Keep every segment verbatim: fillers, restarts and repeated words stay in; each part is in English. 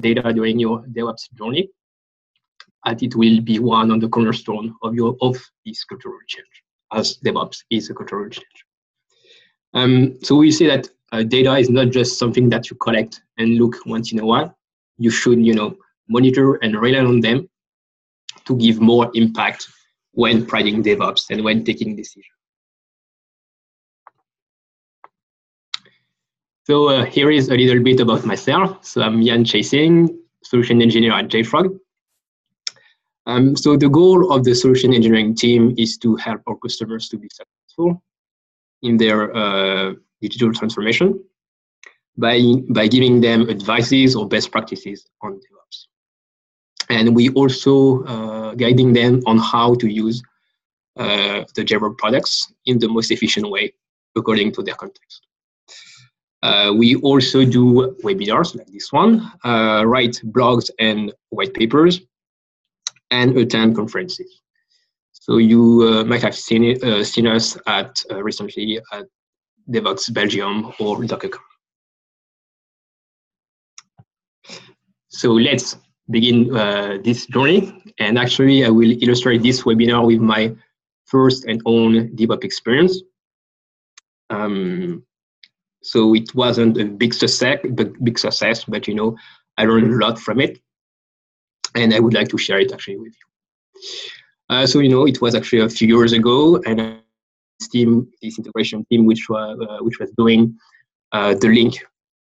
data during your DevOps journey, as it will be one on the cornerstone of your of this cultural change, as DevOps is a cultural change. Um, so we say that uh, data is not just something that you collect and look once in a while. You should, you know, monitor and rely on them to give more impact when planning DevOps and when taking decisions. So uh, here is a little bit about myself. So I'm Yan Chasing, solution engineer at JFrog. Um, so the goal of the solution engineering team is to help our customers to be successful in their uh, digital transformation by, by giving them advices or best practices on DevOps. And we also uh, guiding them on how to use uh, the JFrog products in the most efficient way according to their context. Uh, we also do webinars like this one, uh, write blogs and white papers, and attend conferences. So you uh, might have seen, it, uh, seen us at uh, recently at DevOps Belgium or DockerCon. So let's begin uh, this journey. And actually, I will illustrate this webinar with my first and own DevOps experience. Um, So it wasn't a big success, but big success, but you know, I learned a lot from it, and I would like to share it actually with you. Uh, so you know, it was actually a few years ago, and uh, this team, this integration team, which was uh, which was doing uh, the link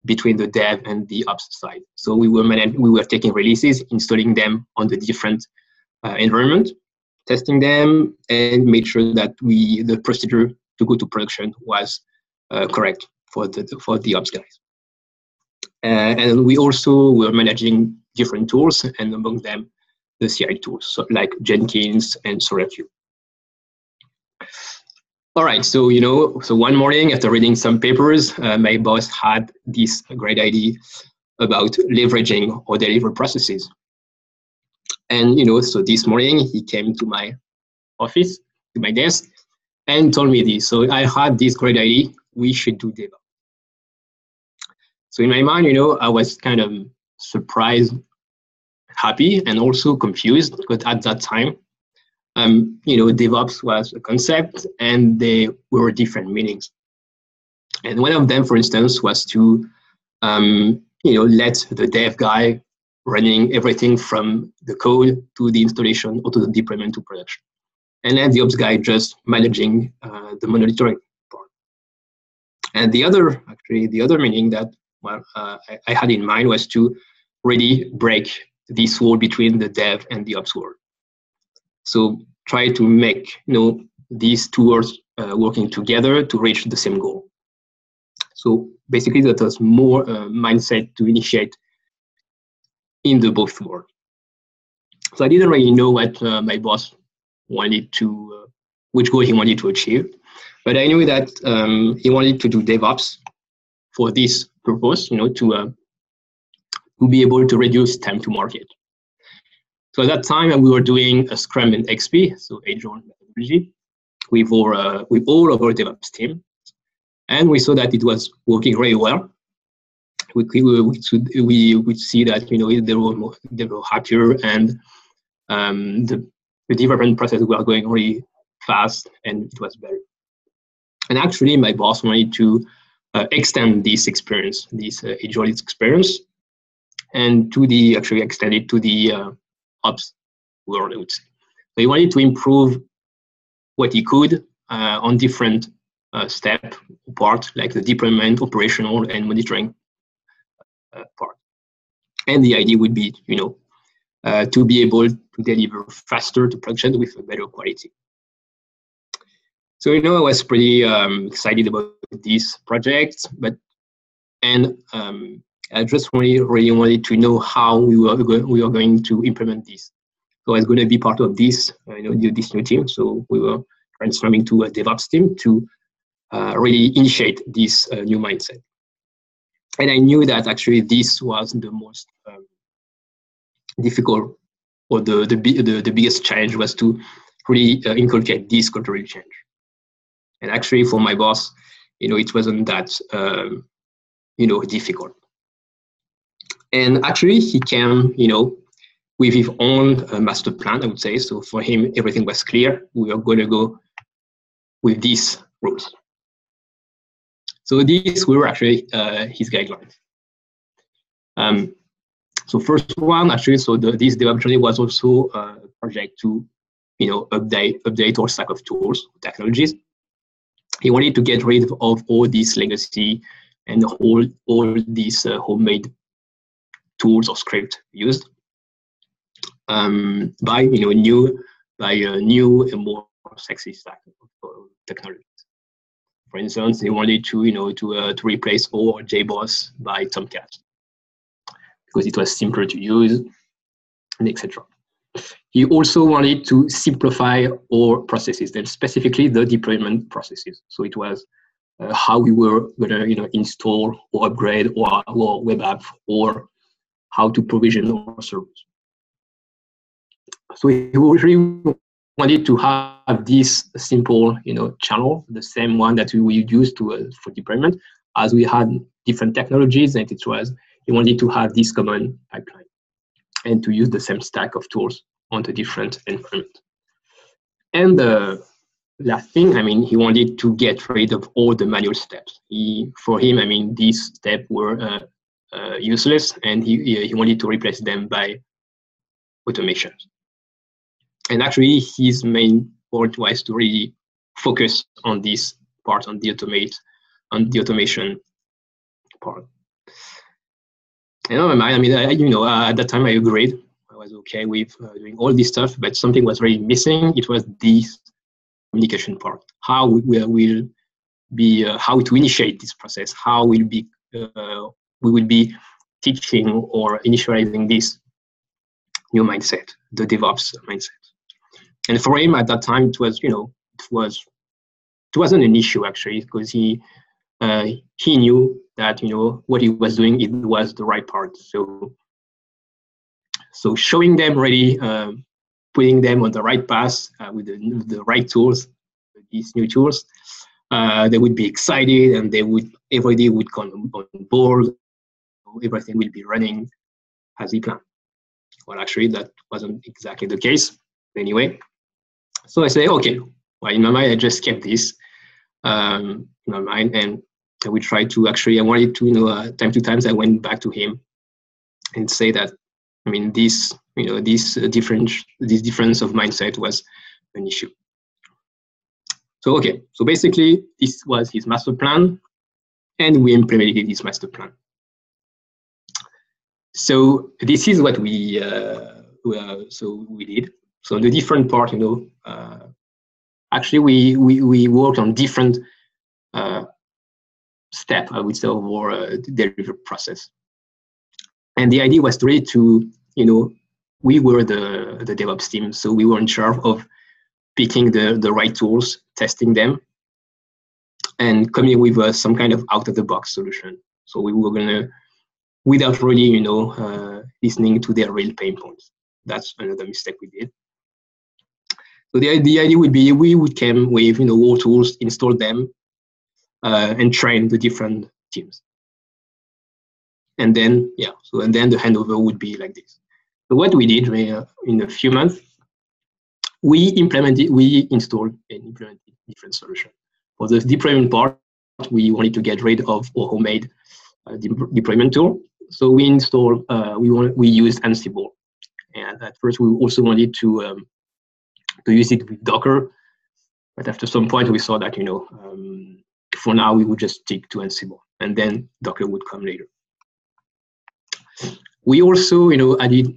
between the dev and the ops side. So we were managed, we were taking releases, installing them on the different uh, environment, testing them, and made sure that we the procedure to go to production was uh, correct. For the, for the ops guys. Uh, and we also were managing different tools, and among them, the C I tools, so like Jenkins and SonarQube. All right, so you know, so one morning after reading some papers, uh, my boss had this great idea about leveraging our delivery processes. And you know, so this morning he came to my office, to my desk, and told me this. So I had this great idea, we should do DevOps. So in my mind, you know, I was kind of surprised, happy, and also confused, because at that time, um, you know, DevOps was a concept, and there were different meanings. And one of them, for instance, was to, um, you know, let the dev guy running everything from the code to the installation or to the deployment to production, and let the ops guy just managing uh, the monitoring. And the other, actually, the other meaning that well, uh, I, I had in mind was to really break this wall between the dev and the ops world. So try to make you know these two worlds uh, working together to reach the same goal. So basically, that was more uh, mindset to initiate in the both worlds. So I didn't really know what uh, my boss wanted to, uh, which goal he wanted to achieve. But I knew that um, he wanted to do DevOps for this purpose, you know, to uh, to be able to reduce time to market. So at that time, we were doing a Scrum and X P, so agile methodology, with our uh, with all of our DevOps team, and we saw that it was working very well. We we we would see that you know they were more, they were happier, and um, the, the development process was going really fast, and it was better. And actually, my boss wanted to uh, extend this experience, this uh, agile experience, and to the actually extend it to the uh, ops world, I would say. So he wanted to improve what he could uh, on different uh, step part, like the deployment, operational, and monitoring uh, part. And the idea would be, you know, uh, to be able to deliver faster to production with a better quality. So you know, I was pretty um, excited about this project, but and um, I just really, really wanted to know how we were we were going to implement this. So I was going to be part of this, you know, this new team. So we were transforming to a DevOps team to uh, really initiate this uh, new mindset. And I knew that actually this was the most um, difficult, or the the, the the biggest challenge was to really uh, inculcate this cultural change. And actually, for my boss, you know, it wasn't that, um, you know, difficult. And actually, he came, you know, with his own uh, master plan, I would say. So for him, everything was clear. We are going to go with these rules. So these were actually uh, his guidelines. Um, so first one, actually, so the, this DevOps journey was also a project to, you know, update update our stack of tools, technologies. He wanted to get rid of all this legacy and all all these uh, homemade tools or script used um, by you know new by a new and more sexy stack of technologies. For instance, he wanted to you know to uh, to replace all JBoss by Tomcat because it was simpler to use, and et cetera. He also wanted to simplify all processes, and specifically the deployment processes. So it was uh, how we were going to you know, install or upgrade or our web app, or how to provision our servers. So he really wanted to have this simple you know, channel, the same one that we would use to, uh, for deployment, as we had different technologies, and it was, he wanted to have this common pipeline and to use the same stack of tools on the different environment. And the last thing, I mean, he wanted to get rid of all the manual steps. He, for him, I mean, these steps were uh, uh, useless, and he, he wanted to replace them by automations. And actually, his main point was to really focus on this part, on the automate, on the automation part. You know, I mean, I, you know, uh, at that time I agreed. I was okay with uh, doing all this stuff, but something was really missing. It was the communication part. How we will be, uh, how to initiate this process. How we'll be, uh, we will be teaching or initializing this new mindset, the DevOps mindset. And for him at that time, it was, you know, it was, it wasn't an issue actually, because he. Uh, he knew that you know what he was doing, it was the right part. So, so showing them really, uh, putting them on the right path uh, with the, the right tools, these new tools, uh, they would be excited, and they would everybody would come on board. Everything will be running as he planned. Well, actually, that wasn't exactly the case. Anyway, so I say, okay. Well, in my mind, I just kept this. Um, in my mind, and we tried to actually. I wanted to, you know, uh, time to times I went back to him and say that, I mean, this, you know, this uh, difference, this difference of mindset was an issue. So okay, so basically, this was his master plan, and we implemented this master plan. So this is what we, uh, we uh, so we did. So the different part, you know. Uh, Actually, we, we, we worked on different uh, steps, I would say, of our uh, delivery process. And the idea was really to, you know, we were the, the DevOps team, so we were in charge of picking the, the right tools, testing them, and coming with uh, some kind of out-of-the-box solution. So we were going to, without really, you know, uh, listening to their real pain points. That's another mistake we did. So the, the idea would be we would come with you know all tools, install them, uh, and train the different teams. And then yeah, so and then the handover would be like this. So what we did we, uh, in a few months, we implemented, we installed and implemented different solutions. For the deployment part, we wanted to get rid of our homemade uh, de deployment tool. So we installed, uh, we want, we used Ansible, and at first we also wanted to. Um, to use it with Docker, but after some point we saw that, you know, um, for now we would just stick to Ansible, and then Docker would come later. We also, you know, added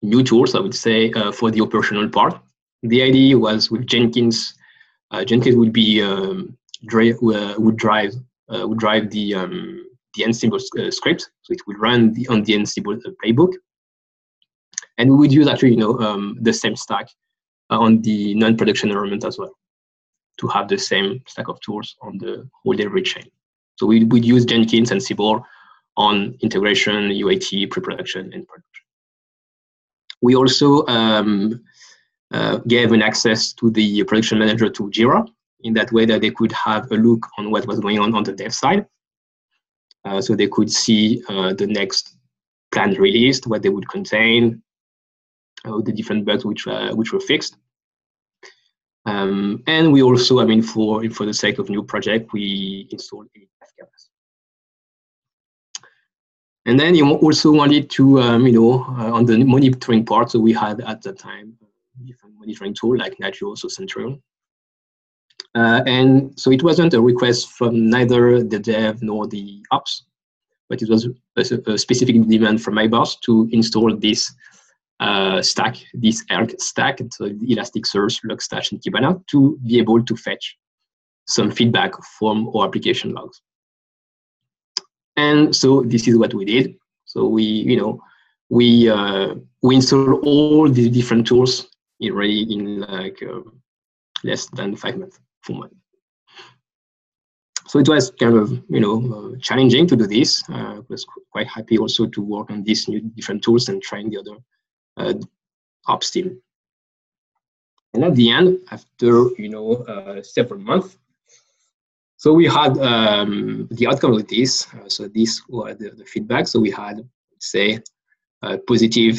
new tools, I would say, uh, for the operational part. The idea was with Jenkins, uh, Jenkins would be, um, dri uh, would drive, uh, would drive the, um, the Ansible uh, script, so it would run the, on the Ansible playbook. And we would use actually, you know, um, the same stack on the non-production environment as well, to have the same stack of tools on the whole delivery chain. So we would use Jenkins and Ansible on integration, U A T, pre-production, and production. We also um, uh, gave an access to the production manager to Jira, in that way that they could have a look on what was going on on the dev side. Uh, so they could see uh, the next plans released, what they would contain, uh, the different bugs which uh, which were fixed. Um, and we also, I mean, for for the sake of new project, we installed a Kafka. And then you also wanted to, um, you know, uh, on the monitoring part, so we had at that time different monitoring tool like Nagios or Centreon. Uh, and so it wasn't a request from neither the dev nor the ops, but it was a, a specific demand from my boss to install this uh, stack, this E L K stack, so Elasticsearch, Logstash, and Kibana, to be able to fetch some feedback from our application logs. And so this is what we did. So we, you know, we uh, we installed all the different tools in really in like uh, less than five months, four months. So it was kind of, you know, uh, challenging to do this. Uh, I was quite happy also to work on these new different tools and trying the other uh, ops team. And at the end, after, you know, uh, several months. So we had um, the outcome of this. Uh, so these were the, the feedback. So we had, say, uh, positive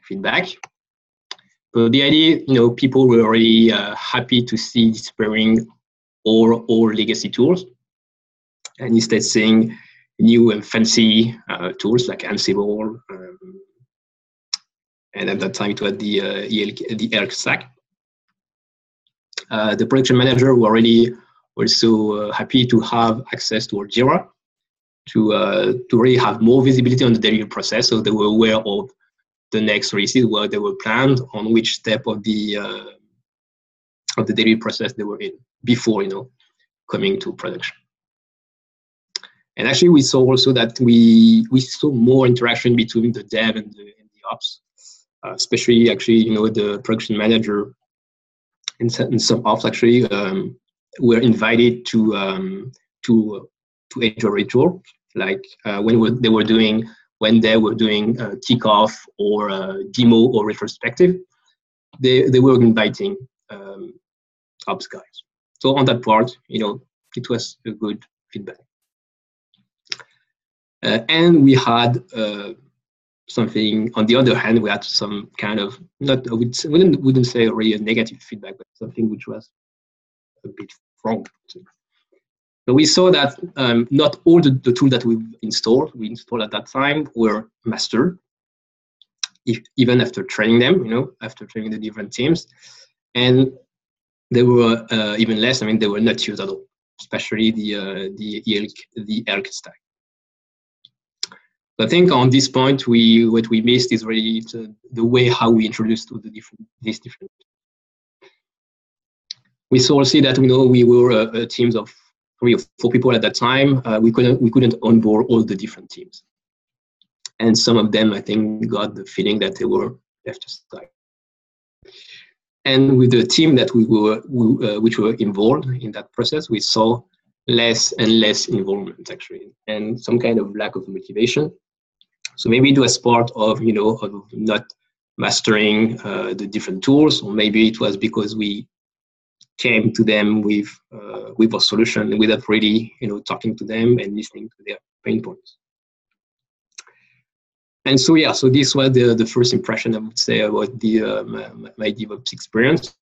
feedback. So the idea, you know, people were really uh, happy to see disappearing all all legacy tools, and instead seeing new and fancy uh, tools like Ansible. Um, and at that time, it was the uh, E L K, the E L K stack. Uh, the production manager were really also uh, happy to have access to our Jira, to uh, to really have more visibility on the daily process, so they were aware of the next releases, where they were planned, on which step of the uh, of the daily process they were in before, you know, coming to production. And actually, we saw also that we we saw more interaction between the dev and the, and the ops, uh, especially actually, you know, the production manager and some ops actually. Um, were invited to um, to to enjoy talk, like uh, when we, they were doing when they were doing uh, kickoff or uh, demo or retrospective, they they were inviting um, ops guys. So on that part, you know, it was a good feedback, uh, and we had uh, something. On the other hand, we had some kind of not I would, wouldn't wouldn't say really a negative feedback, but something which was a bit wrong. So we saw that um, not all the, the tools that we installed, we installed at that time were mastered, if, even after training them, you know, after training the different teams. And they were uh, even less, I mean, they were not used at all, especially the, uh, the, E L K, the E L K stack. So I think on this point, we what we missed is really the, the way how we introduced the different, these different. We saw also that we know we were uh, teams of three or four people at that time. Uh, we couldn't we couldn't onboard all the different teams, and some of them I think got the feeling that they were left aside. And with the team that we were we, uh, which were involved in that process, we saw less and less involvement actually, and some kind of lack of motivation. So maybe it was part of, you know, of not mastering uh, the different tools, or maybe it was because we came to them with uh, with a solution without really, you know, talking to them and listening to their pain points. And so yeah, so this was the the first impression I would say about the uh, my, my DevOps experience.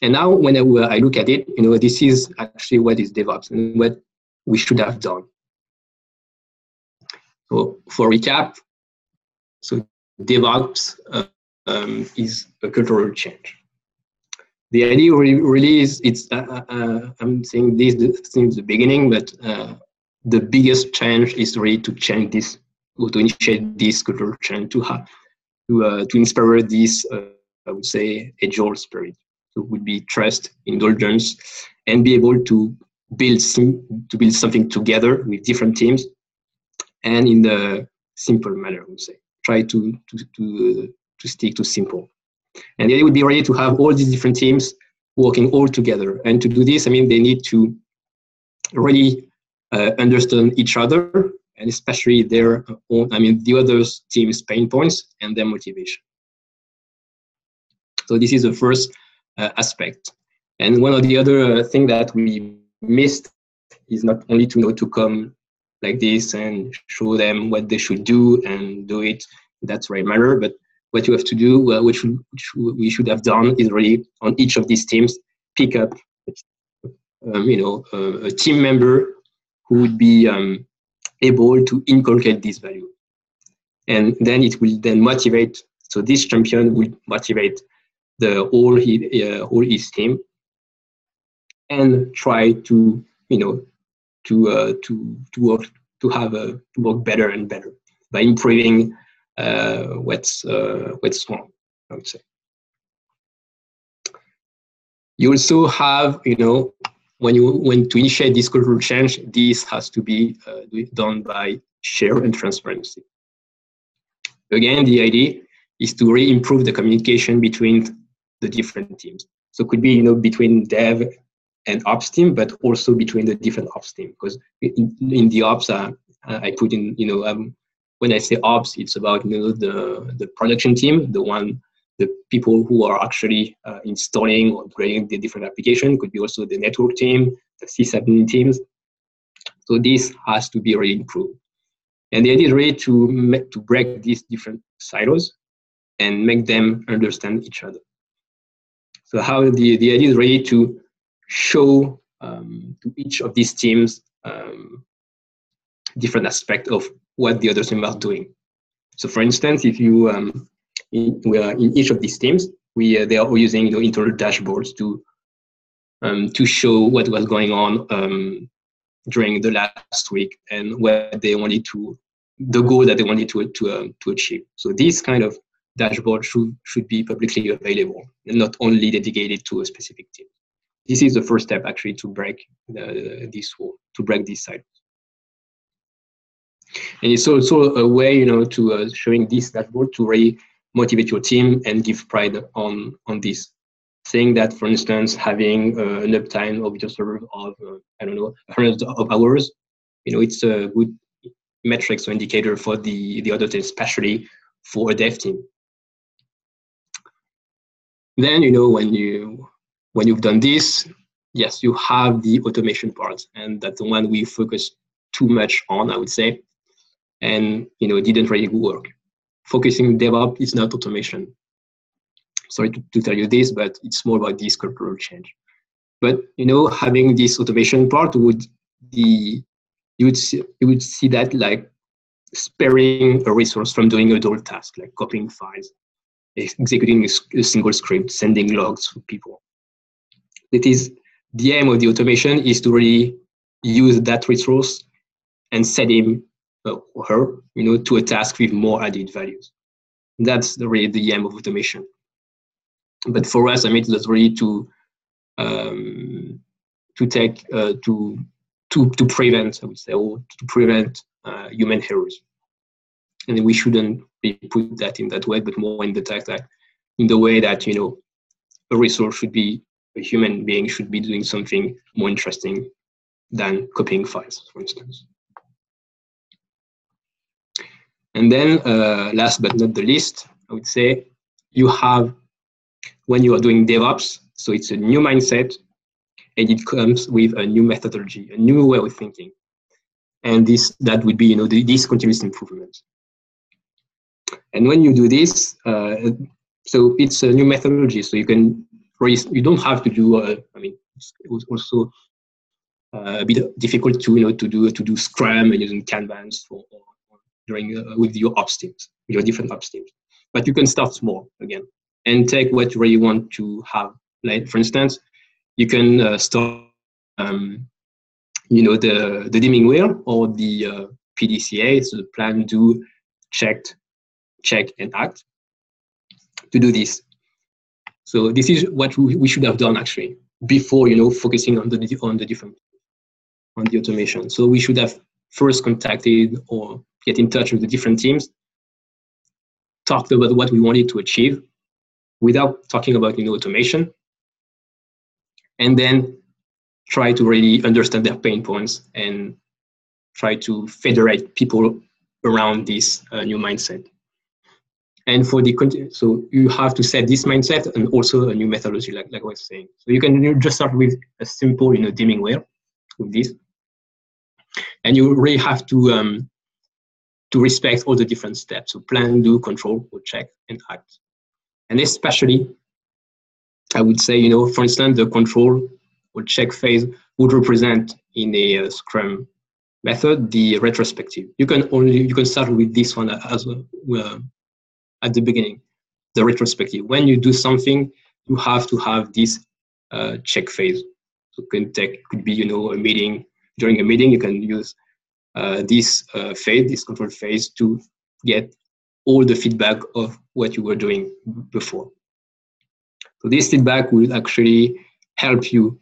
And now when I, I look at it, you know, this is actually what is DevOps and what we should have done. So for recap, so DevOps uh, um, is a cultural change. The idea really is, it's, uh, uh, I'm saying this since the beginning, but uh, the biggest change is really to change this, or to initiate this cultural change, to have, to, uh, to inspire this, uh, I would say, agile spirit. So it would be trust, indulgence, and be able to build, sim to build something together with different teams, and in the simple manner, I would say. Try to, to, to, uh, to stick to simple. And the idea would be ready to have all these different teams working all together. And to do this, I mean, they need to really uh, understand each other, and especially their own, I mean, the other team's pain points and their motivation. So this is the first uh, aspect. And one of the other uh, thing that we missed is not only to know to come like this and show them what they should do and do it. That's right matter. But what you have to do, uh, which we should have done, is really on each of these teams pick up, um, you know, uh, a team member who would be um, able to inculcate this value, and then it will then motivate. So this champion will motivate the all his, uh, all his team, and try to you know to uh, to to work to have a to work better and better by improving uh, what's uh, what's wrong, I would say. You also have, you know, when you when to initiate this cultural change, this has to be uh, done by share and transparency. Again, the idea is to really improve the communication between the different teams. So it could be, you know, between dev and ops team, but also between the different ops team. Because in, in the ops, uh, I put in, you know, um, when I say ops, it's about, you know, the the production team, the one. The people who are actually uh, installing or creating the different application. Could be also the network team, the sysadmin teams. So this has to be really improved. And the idea is really to make, to break these different silos and make them understand each other. So how the, the idea is really to show um, to each of these teams um, different aspect of what the other team are doing. So for instance, if you um, In, we are in each of these teams, we uh, they are using, you know, internal dashboards to um, to show what was going on um, during the last week and what they wanted to, the goal that they wanted to to um, to achieve. So this kind of dashboard should should be publicly available and not only dedicated to a specific team. This is the first step actually to break the, this wall, to break this side. And it's also a way, you know, to uh, showing this dashboard to really motivate your team and give pride on on this, saying that, for instance, having uh, an uptime of your server of uh, I don't know hundreds of hours, you know, it's a good metrics or indicator for the the other team, especially for a dev team. Then, you know, when you when you've done this, yes, you have the automation part, and that's the one we focused too much on, I would say, and you know, it didn't really work. Focusing DevOps is not automation. Sorry to, to tell you this, but it's more about this cultural change. But you know, having this automation part would be, you would see, you would see that like sparing a resource from doing a dual task, like copying files, executing a, a single script, sending logs to people. It is the aim of the automation is to really use that resource and set him or her, you know, to a task with more added values. That's really the aim of automation. But for us, I mean, that's really to um, to take uh, to to to prevent, I would say, or to prevent uh, human errors. And we shouldn't be put that in that way, but more in the task that in the way that, you know, a resource should be a human being should be doing something more interesting than copying files, for instance. And then, uh, last but not the least, I would say you have, when you are doing DevOps, so it's a new mindset, and it comes with a new methodology, a new way of thinking. And this, that would be, you know, the, this continuous improvement. And when you do this, uh, so it's a new methodology, so you can, you don't have to do, uh, I mean, it was also uh, a bit difficult to, you know, to do, to do Scrum and using Kanban for, during uh, with your ops teams, your different ops teams. But you can start small again and take what you really want to have. Like for instance, you can uh, start, um, you know, the the Deming wheel or the uh, P D C A, so the plan, do, check, check and act. To do this, so this is what we, we should have done actually before, you know, focusing on the on the different on the automation. So we should have first contacted or get in touch with the different teams, talked about what we wanted to achieve without talking about, you know, automation, and then try to really understand their pain points and try to federate people around this uh, new mindset. And for the, so you have to set this mindset and also a new methodology, like, like I was saying. So you can you just start with a simple, you know, dimming wheel with this. And you really have to um, to respect all the different steps. So plan, do, control, check, and act. And especially, I would say, you know, for instance, the control or check phase would represent in a uh, Scrum method the retrospective. You can only you can start with this one as uh, at the beginning, the retrospective. When you do something, you have to have this uh, check phase. So it can take could be you know a meeting. During a meeting, you can use uh, this uh, phase, this control phase, to get all the feedback of what you were doing before. So this feedback will actually help you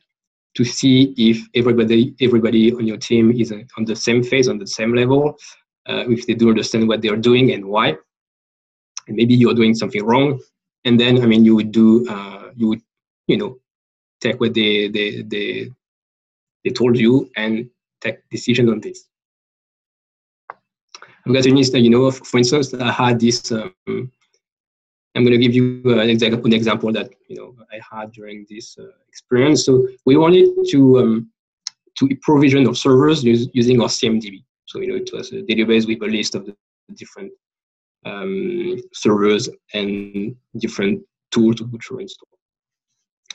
to see if everybody, everybody on your team is on the same phase, on the same level, uh, if they do understand what they are doing and why, and maybe you are doing something wrong. And then, I mean, you would do, uh, you would, you know, take what they they they they told you and take decisions on this. I've got an instance, you know, for instance, I had this. Um, I'm going to give you an example, an example that you know I had during this uh, experience. So we wanted to um, to provision our servers use, using our C M D B. So you know it was a database with a list of the different um, servers and different tools which were installed.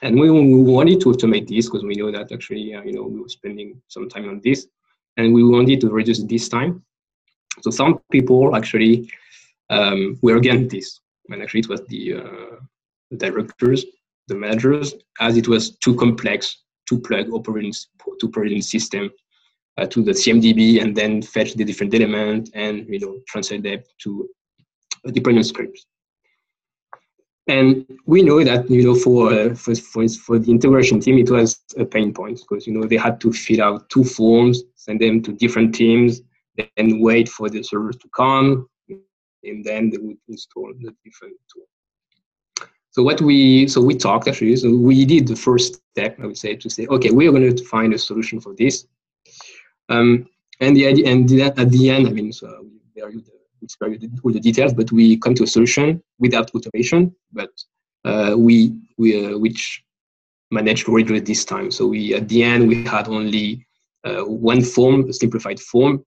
And we, we wanted to automate this because we know that actually uh, you know we were spending some time on this, and we wanted to reduce this time. So some people actually um, were against this. And actually, it was the uh, directors, the managers, as it was too complex to plug operating to operating system uh, to the C M D B and then fetch the different elements and you know translate them to a deployment script. And we know that you know for, uh, for for for the integration team, it was a pain point because you know they had to fill out two forms, send them to different teams, then wait for the servers to come. And then they would install the different tool. So what we so we talked actually. So we did the first step, I would say, to say, okay, we are going to find a solution for this. Um, and the idea, and at the end, I mean, so we varied all the details, but we come to a solution without automation, but uh, we we uh, which managed to reduce this time. So we at the end we had only uh, one form, a simplified form.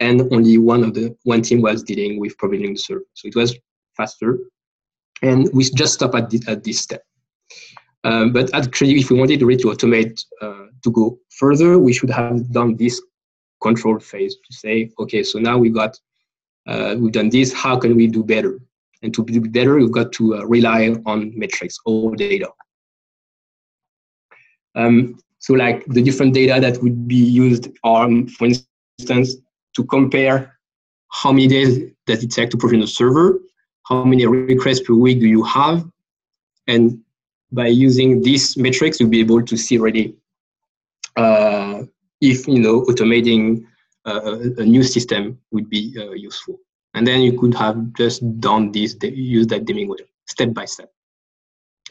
And only one of the one team was dealing with provisioning the server, so it was faster. And we just stopped at, the, at this step. Um, but actually, if we wanted to really to automate uh, to go further, we should have done this control phase to say, okay, so now we got uh, we've done this. How can we do better? And to do better, we've got to uh, rely on metrics or data. Um, so, like the different data that would be used are, for instance, to compare how many days does it take to provision a server, how many requests per week do you have, and by using these metrics, you'll be able to see really uh, if you know automating uh, a new system would be uh, useful. And then you could have just done this, use that Deming way, step by step,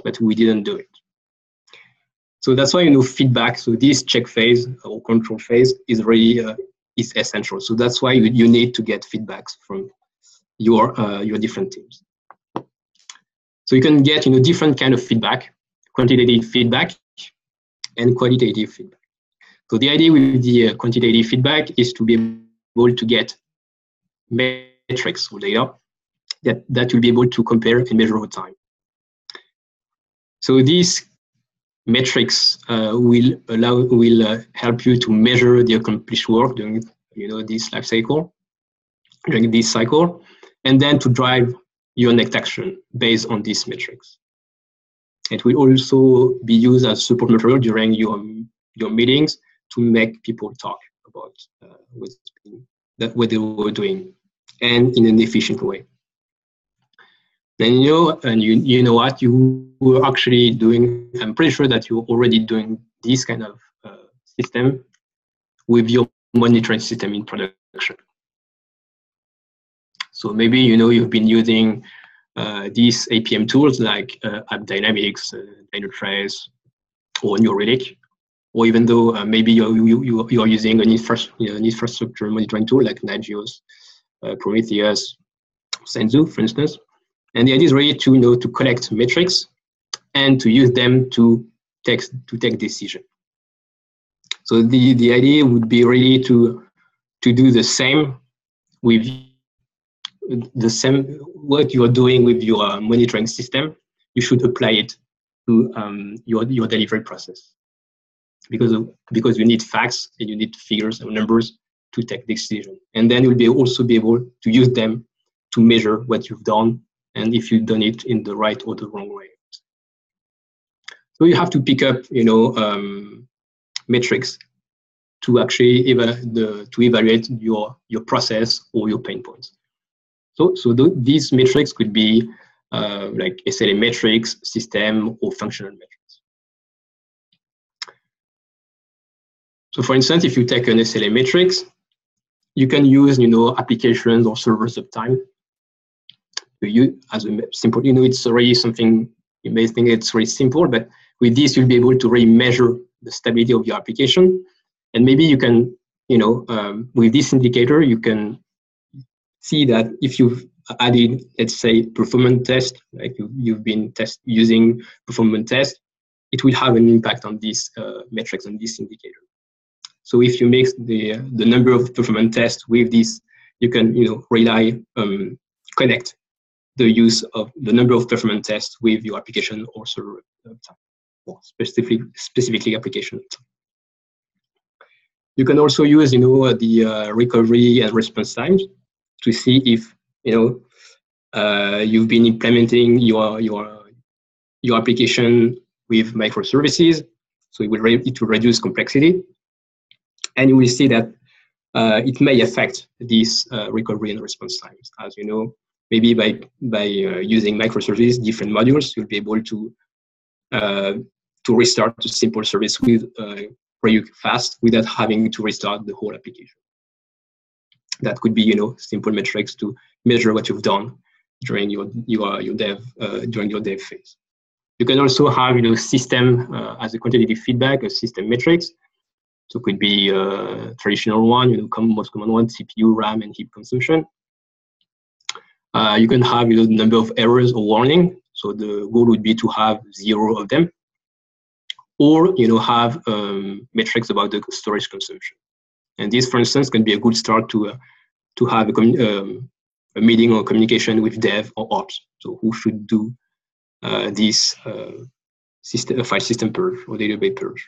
but we didn't do it. So that's why you know feedback. So this check phase or control phase is really uh, is essential. So that's why you, you need to get feedbacks from your uh, your different teams. So you can get you know different kind of feedback, quantitative feedback and qualitative feedback. So the idea with the uh, quantitative feedback is to be able to get metrics or data that, that you'll be able to compare and measure over time. So these metrics uh, will allow will uh, help you to measure the accomplished work during you know this life cycle, during this cycle, and then to drive your next action based on these metrics. It will also be used as support material during your your meetings to make people talk about uh, what's been, that what they were doing, and in an efficient way. Then you know, and you you know what you were actually doing. I'm pretty sure that you're already doing this kind of uh, system with your monitoring system in production. So maybe you know you've been using uh, these A P M tools like uh, AppDynamics, uh, Dynatrace, or New Relic, or even though uh, maybe you you you are using an, infra you know, an infrastructure monitoring tool like Nagios, uh, Prometheus, Sensu, for instance. And the idea is really to you know to collect metrics and to use them to take to take decision. So the the idea would be really to to do the same with the same what you are doing with your uh, monitoring system. You should apply it to um, your your delivery process, because of, because you need facts and you need figures and numbers to take decision, and then you'll be also be able to use them to measure what you've done and if you've done it in the right or the wrong way. So you have to pick up, you know, um, metrics to actually eva the to evaluate your your process or your pain points. So so th these metrics could be uh, like S L A metrics, system, or functional metrics. So for instance, if you take an S L A metrics, you can use, you know, applications or servers uptime. You as a simple, you know, it's already something you may think it's very simple, but with this you'll be able to really measure the stability of your application, and maybe you can, you know, um, with this indicator you can see that if you've added, let's say, performance test, like you, you've been test using performance test, it will have an impact on this uh, metrics, on this indicator. So if you mix the the number of performance tests with this, you can, you know, rely um, connect the use of the number of performance tests with your application or server uptime, or specifically specifically application uptime. You can also use, you know, the uh, recovery and response times to see if, you know, uh, you've been implementing your your your application with microservices, so it will re it will reduce complexity, and you will see that uh, it may affect these uh, recovery and response times. As you know, maybe by by uh, using microservices, different modules, you'll be able to uh, to restart a simple service with uh, pretty fast without having to restart the whole application. That could be, you know, simple metrics to measure what you've done during your your your dev uh, during your dev phase. You can also have, you know, system uh, as a quantitative feedback, a system metrics. So it could be a traditional one, you know, com most common one, C P U, RAM, and heap consumption. Uh, you can have, you know, the number of errors or warning. So the goal would be to have zero of them, or, you know, have um, metrics about the storage consumption. And this, for instance, can be a good start to uh, to have a, um, a meeting or communication with dev or ops. So who should do uh, this uh, system, file system purge or database purge.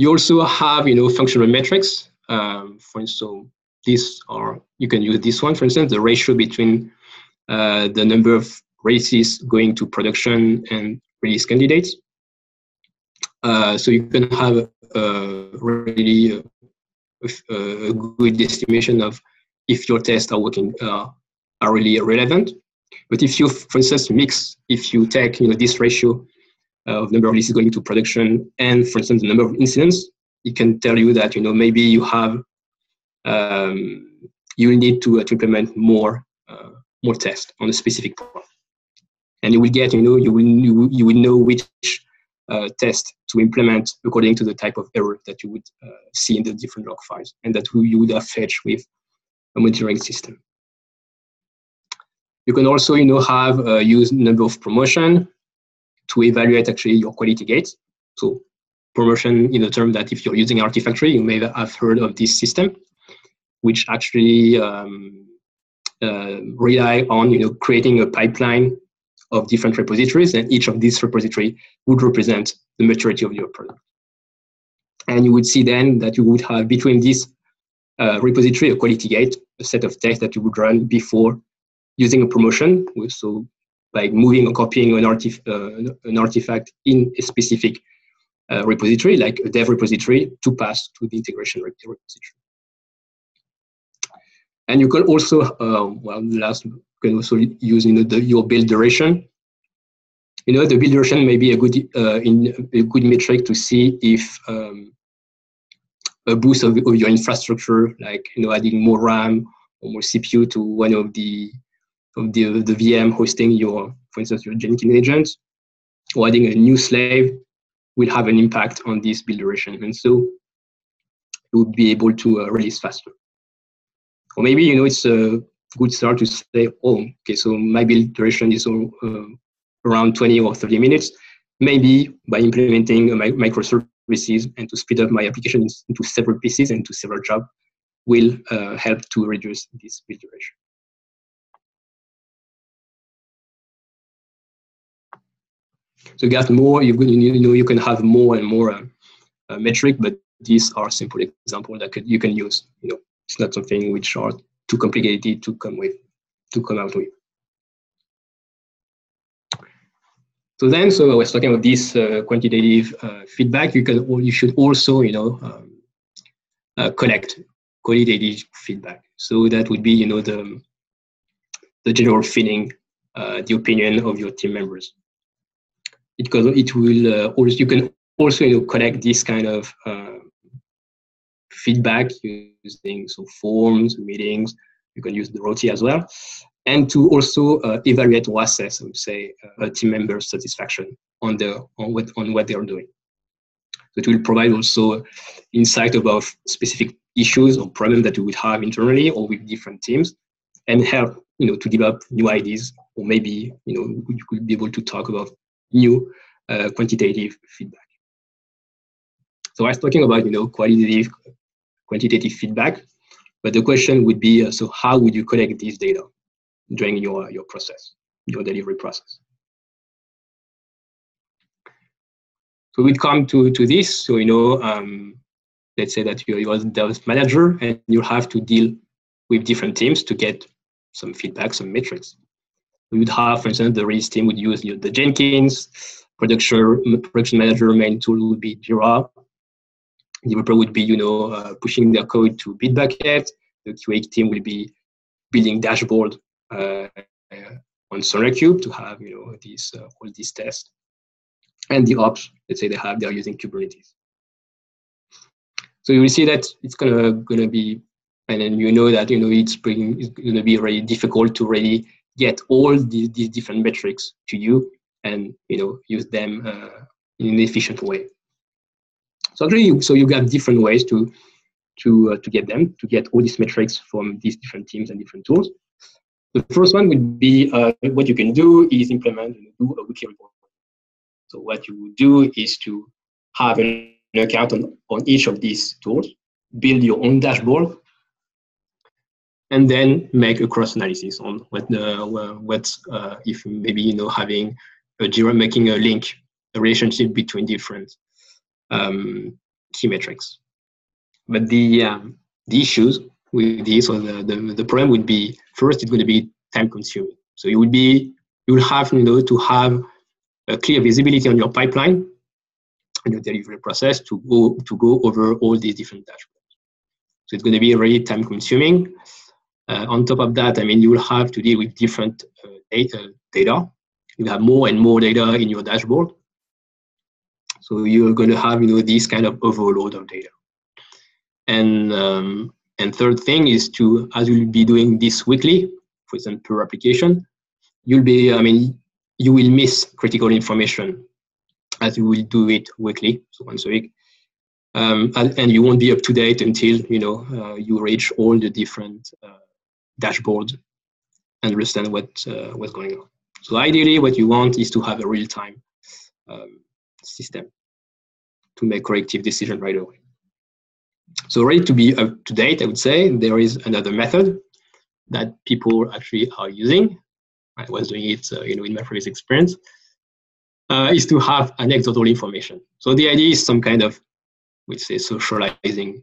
You also have, you know, functional metrics. Um, for instance. These are, you can use this one, for instance, the ratio between uh, the number of releases going to production and release candidates. Uh, so you can have uh, really a, a good estimation of if your tests are working, uh, are really relevant. But if you, for instance, mix, if you take, you know, this ratio of number of releases going to production and, for instance, the number of incidents, it can tell you that, you know, maybe you have Um, you need to, uh, to implement more uh, more tests on a specific problem, and you will get, you know, you will you, you will know which uh, test to implement according to the type of error that you would uh, see in the different log files, and that you would have fetched with a monitoring system. You can also, you know, have uh, use number of promotion to evaluate actually your quality gates. So promotion in the term that if you're using Artifactory, you may have heard of this system, which actually um, uh, rely on, you know, creating a pipeline of different repositories, and each of these repository would represent the maturity of your product. And you would see then that you would have between this uh, repository a quality gate, a set of tests that you would run before using a promotion. So by moving or copying an, artif uh, an artifact in a specific uh, repository, like a dev repository, to pass to the integration repository. And you can also, uh, well, last, you can also use, you know, the, your build duration. You know, the build duration may be a good, uh, in, a good metric to see if um, a boost of, of your infrastructure, like, you know, adding more RAM or more C P U to one of the of the, the V M hosting your, for instance, your Jenkins agents, or adding a new slave will have an impact on this build duration, and so you'll be able to uh, release faster. Or maybe, you know, it's a good start to say, oh, okay, so my build duration is all, uh, around twenty or thirty minutes. Maybe by implementing a mi microservice receive and to speed up my application into several pieces and to several jobs will uh, help to reduce this build duration. So you got more, you, you know, you can have more and more uh, uh, metric, but these are simple examples that could, you can use. You know, it's not something which are too complicated to come with, to come out with. So then, so I was talking about this uh, quantitative uh, feedback. You can, you should also, you know, um, uh, collect qualitative feedback. So that would be, you know, the the general feeling, uh, the opinion of your team members. It it will uh, also, you can also, you know, collect this kind of uh, feedback using so forms, meetings. You can use the ROTI as well, and to also uh, evaluate or assess, I would say, uh, a team member satisfaction on the on what on what they are doing. So it will provide also insight about specific issues or problems that you would have internally or with different teams, and help, you know, to develop new ideas, or maybe, you know, you could be able to talk about new uh, quantitative feedback. So I was talking about, you know, qualitative, quantitative feedback, but the question would be, uh, so how would you collect this data during your, your process, your delivery process? So we'd come to, to this, so, you know, um, let's say that you're, you're a DevOps manager and you have to deal with different teams to get some feedback, some metrics. We would have, for instance, the release team would use, you know, the Jenkins, production, production manager main tool would be Jira. Developer would be, you know, uh, pushing their code to Bitbucket. The Q A team will be building dashboard uh, on SonarQube to have, you know, these uh, all these tests. And the ops, let's say they have, they are using Kubernetes. So you will see that it's gonna gonna be, and then you know that, you know, it's bringing, it's gonna be really difficult to really get all these, these different metrics to you and, you know, use them uh, in an efficient way. So actually, so you got different ways to to uh, to get them, to get all these metrics from these different teams and different tools. The first one would be uh, what you can do is implement and do a weekly report. So what you would do is to have an account on, on each of these tools, build your own dashboard, and then make a cross analysis on what the uh, what uh, if maybe, you know, having a Jira, making a link, a relationship between different um key metrics. But the um, the issues with this, or the, the the problem would be, first it's going to be time consuming. So you would be you will have, you know, to have a clear visibility on your pipeline and your delivery process to go to go over all these different dashboards. So it's going to be really time consuming. Uh, on top of that, I mean, you will have to deal with different uh, data data. You have more and more data in your dashboard. So you're going to have, you know, this kind of overload of data. And um, and third thing is to, as you'll be doing this weekly, for example, per application, you'll be, I mean, you will miss critical information as you will do it weekly, so once a week. Um, and, and you won't be up to date until, you know, uh, you reach all the different uh, dashboards and understand what, uh, what's going on. So ideally, what you want is to have a real-time um, system to make corrective decision right away. So ready to be up to date, I would say there is another method that people actually are using. I was doing it, uh, you know, in my previous experience, uh, is to have anecdotal information. So the idea is some kind of, we say, socializing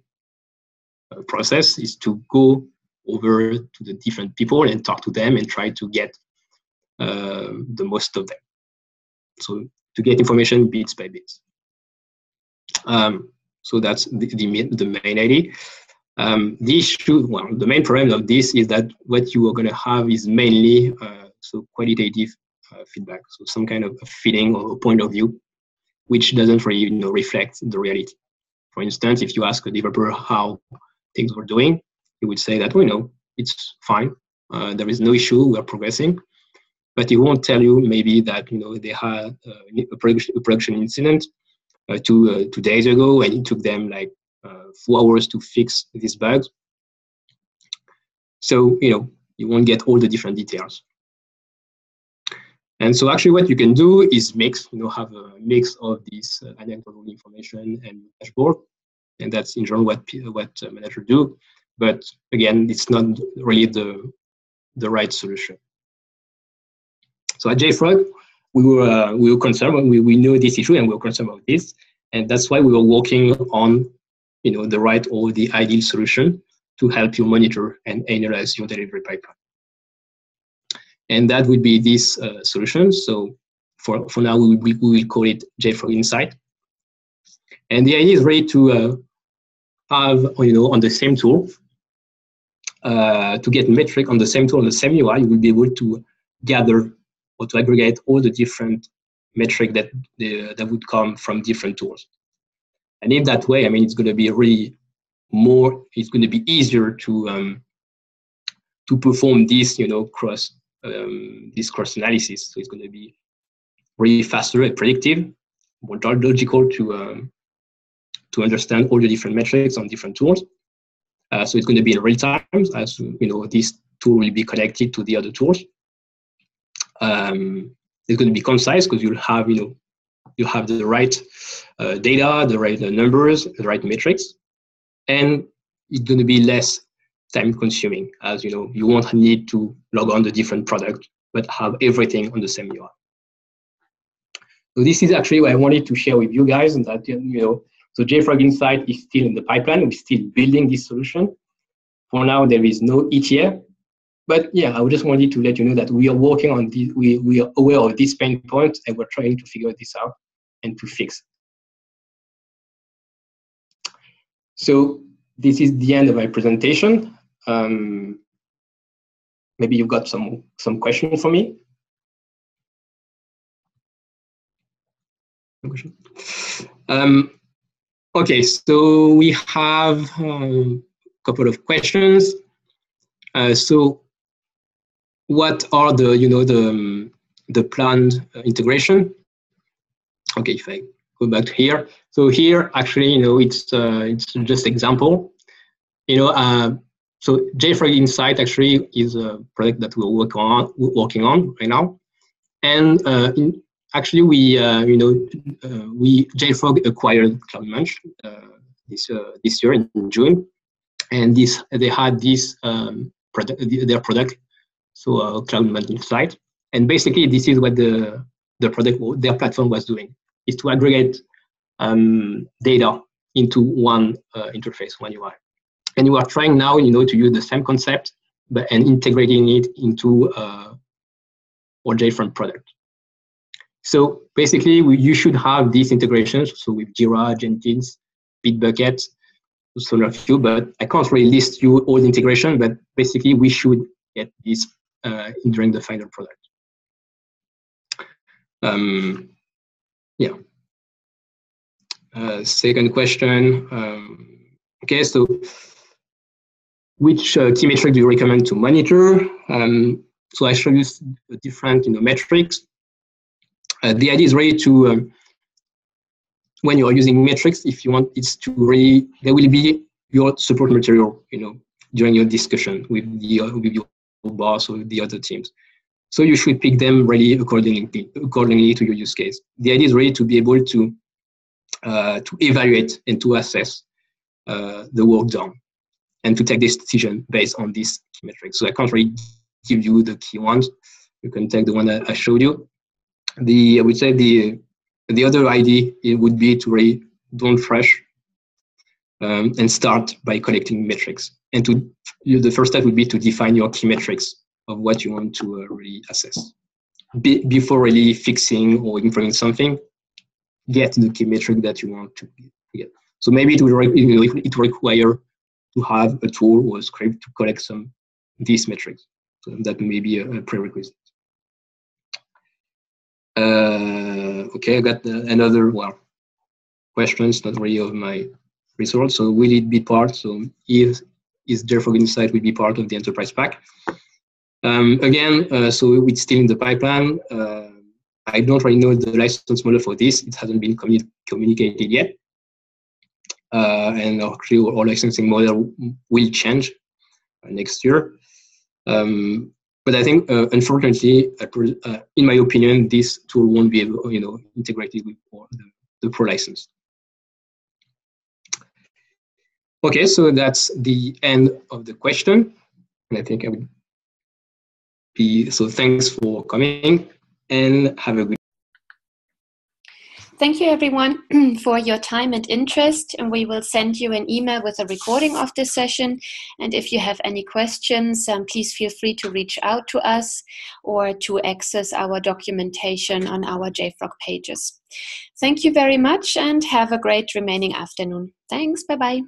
uh, process, is to go over to the different people and talk to them and try to get uh, the most of them. So to get information bits by bits. Um, so that's the, the, the main idea. Um, the issue, well, the main problem of this is that what you are going to have is mainly uh, so qualitative uh, feedback, so some kind of a feeling or a point of view, which doesn't really, you know, reflect the reality. For instance, if you ask a developer how things were doing, he would say that, oh, you know, it's fine, uh, there is no issue, we are progressing. But it won't tell you maybe that, you know, they had uh, a, production, a production incident uh, two, uh, two days ago, and it took them like uh, four hours to fix this bug. So, you know, you won't get all the different details. And so actually what you can do is mix, you know, have a mix of these uh, anecdotal information and dashboard. And that's in general what, what uh, managers do. But again, it's not really the, the right solution. So at JFrog, we were, uh, we were concerned, we, we knew this issue and we were concerned about this. And that's why we were working on, you know, the right or the ideal solution to help you monitor and analyze your delivery pipeline. And that would be this uh, solution. So for, for now, we, we will call it JFrog Insight. And the idea is really to uh, have, you know, on the same tool, uh, to get metric on the same tool, on the same U I, you will be able to gather or to aggregate all the different metric that, uh, that would come from different tools. And in that way, I mean, it's going to be really more, it's going to be easier to, um, to perform this, you know, cross, um, this cross analysis. So it's going to be really faster and predictive, more logical to, um, to understand all the different metrics on different tools. Uh, so it's going to be in real time, as you know, this tool will be connected to the other tools. Um, it's going to be concise because you'll have, you know, you have the right uh, data, the right uh, numbers, the right metrics, and it's going to be less time-consuming, as you know, you won't need to log on the different product, but have everything on the same U I. So this is actually what I wanted to share with you guys, and that, you know, so JFrog Insight is still in the pipeline. We're still building this solution. For now, there is no E T L. But yeah, I just wanted to let you know that we are working on this, we, we are aware of this pain point, and we're trying to figure this out and to fix it. So this is the end of my presentation. Um, maybe you've got some, some questions for me. Um, okay, so we have um, a couple of questions. Uh, so what are the, you know, the, um, the planned uh, integration? Okay, if I go back to here. So here, actually, you know, it's, uh, it's just example. You know, uh, so JFrog Insight actually is a project that we're work on, working on right now. And uh, in, actually, we, uh, you know, uh, we, JFrog acquired CloudMunch uh, this, uh, this year in June. And this, they had this, um, product, their product, so uh, CloudMunch Insight. And basically, this is what the, the product, their platform was doing, is to aggregate um, data into one uh, interface, one U I. And you are trying now, you know, to use the same concept, but and integrating it into uh, a different product. So basically, we, you should have these integrations, so with Jira, Jenkins, Bitbucket, SonarQube, but I can't really list you all the integration, but basically we should get this uh, during the final product. Um, yeah. Uh, second question. Um, okay, so which uh, key metric do you recommend to monitor? Um, so I showed you different, you know, metrics. Uh, the idea is really to um, when you are using metrics, if you want, it's to really, there will be your support material, you know, during your discussion with, the, with your boss or the other teams. So you should pick them really accordingly, accordingly to your use case. The idea is really to be able to, uh, to evaluate and to assess uh, the work done and to take this decision based on these metrics. So I can't really give you the key ones. You can take the one that I showed you. The, I would say the, The other idea it would be to really don't rush um, and start by collecting metrics. And to you, the first step would be to define your key metrics of what you want to uh, really assess. Be, before really fixing or improving something, get the key metric that you want to get. So maybe it will, you know, it will require to have a tool or a script to collect some these metrics. So that may be a, a prerequisite. Uh, okay, I got the, another well questions, not really of my resource. So will it be part? So if is JFrog Insight will be part of the enterprise pack? Um, again, uh, so it's still in the pipeline. Uh, I don't really know the license model for this. It hasn't been communi communicated yet, uh, and our, our licensing model will change next year. Um, But I think, uh, unfortunately, uh, in my opinion, this tool won't be able, you know, integrated with the, the pro license. Okay, so that's the end of the question, and I think I would be so. Thanks for coming, and have a good. Thank you, everyone, for your time and interest. And we will send you an email with a recording of this session. And if you have any questions, um, please feel free to reach out to us or to access our documentation on our JFrog pages. Thank you very much, and have a great remaining afternoon. Thanks. Bye-bye.